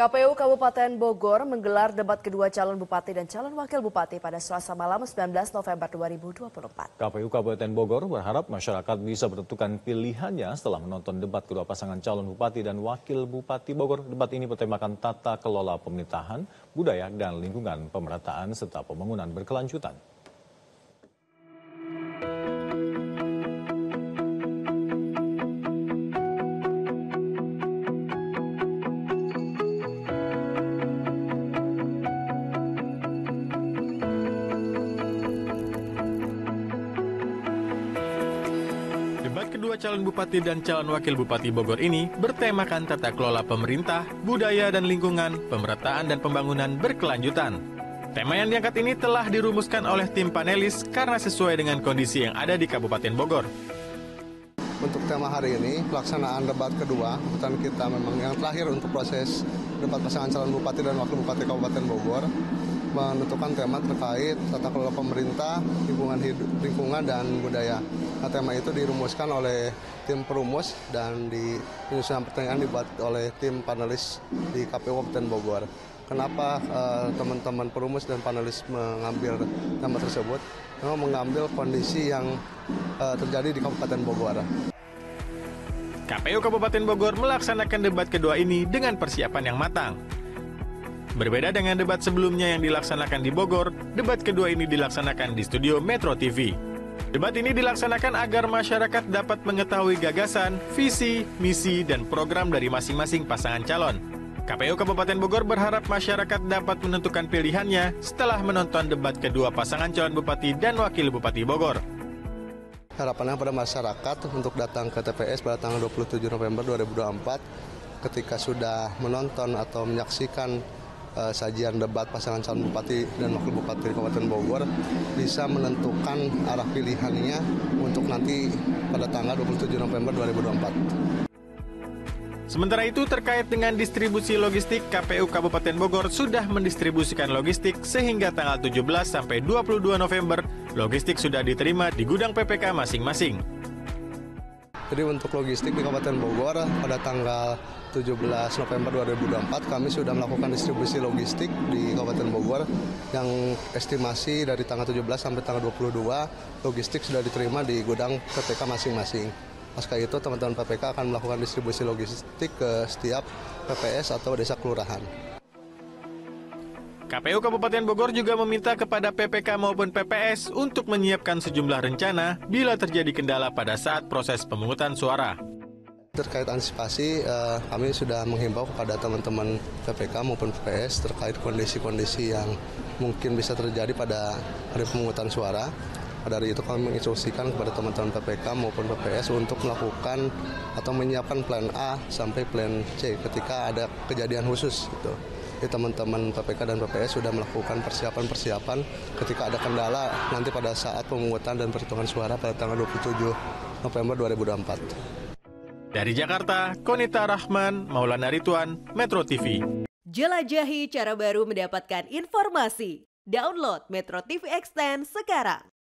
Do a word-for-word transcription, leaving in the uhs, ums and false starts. K P U Kabupaten Bogor menggelar debat kedua calon bupati dan calon wakil bupati pada Selasa malam sembilan belas November dua ribu dua puluh empat. K P U Kabupaten Bogor berharap masyarakat bisa menentukan pilihannya setelah menonton debat kedua pasangan calon bupati dan wakil bupati Bogor. Debat ini bertemakan tata kelola pemerintahan, budaya dan lingkungan pemerataan serta pembangunan berkelanjutan. Debat kedua calon bupati dan calon wakil bupati Bogor ini bertemakan tata kelola pemerintah, budaya dan lingkungan, pemerataan dan pembangunan berkelanjutan. Tema yang diangkat ini telah dirumuskan oleh tim panelis karena sesuai dengan kondisi yang ada di Kabupaten Bogor. Untuk tema hari ini, pelaksanaan debat kedua, keputusan kita memang yang terakhir untuk proses debat pasangan calon bupati dan wakil bupati Kabupaten Bogor, menentukan tema terkait tata kelola pemerintah, lingkungan hidup, lingkungan dan budaya. Nah, tema itu dirumuskan oleh tim perumus dan di penyusunan pertanyaan dibuat oleh tim panelis di K P U Kabupaten Bogor. Kenapa teman-teman eh, perumus dan panelis mengambil tema tersebut? Memang mengambil kondisi yang eh, terjadi di Kabupaten Bogor. K P U Kabupaten Bogor melaksanakan debat kedua ini dengan persiapan yang matang. Berbeda dengan debat sebelumnya yang dilaksanakan di Bogor, debat kedua ini dilaksanakan di studio Metro T V. Debat ini dilaksanakan agar masyarakat dapat mengetahui gagasan, visi, misi, dan program dari masing-masing pasangan calon. K P U Kabupaten Bogor berharap masyarakat dapat menentukan pilihannya setelah menonton debat kedua pasangan calon bupati dan wakil bupati Bogor. Harapannya pada masyarakat untuk datang ke T P S pada tanggal dua puluh tujuh November dua ribu dua puluh empat ketika sudah menonton atau menyaksikan Uh, sajian debat pasangan calon bupati dan wakil bupati Kabupaten Bogor bisa menentukan arah pilihannya untuk nanti pada tanggal dua puluh tujuh November dua ribu dua puluh empat. Sementara itu terkait dengan distribusi logistik, K P U Kabupaten Bogor sudah mendistribusikan logistik sehingga tanggal tujuh belas sampai dua puluh dua November logistik sudah diterima di gudang P P K masing-masing. Jadi untuk logistik di Kabupaten Bogor pada tanggal tujuh belas November dua ribu dua puluh empat kami sudah melakukan distribusi logistik di Kabupaten Bogor yang estimasi dari tanggal tujuh belas sampai tanggal dua puluh dua logistik sudah diterima di gudang P P K masing-masing. Pasca itu teman-teman P P K akan melakukan distribusi logistik ke setiap P P S atau desa kelurahan. K P U Kabupaten Bogor juga meminta kepada P P K maupun P P S untuk menyiapkan sejumlah rencana bila terjadi kendala pada saat proses pemungutan suara. Terkait antisipasi, eh, kami sudah menghimbau kepada teman-teman P P K maupun P P S terkait kondisi-kondisi yang mungkin bisa terjadi pada hari pemungutan suara. Dari itu kami menginstruksikan kepada teman-teman P P K maupun P P S untuk melakukan atau menyiapkan plan A sampai plan C ketika ada kejadian khusus gitu. Teman-teman P P K dan P P S sudah melakukan persiapan-persiapan ketika ada kendala nanti pada saat pemungutan dan perhitungan suara pada tanggal dua puluh tujuh November dua ribu dua puluh empat. Dari Jakarta, Konita Rahman, Maulana Rituan, Metro T V. Jelajahi cara baru mendapatkan informasi. Download Metro T V Extend sekarang.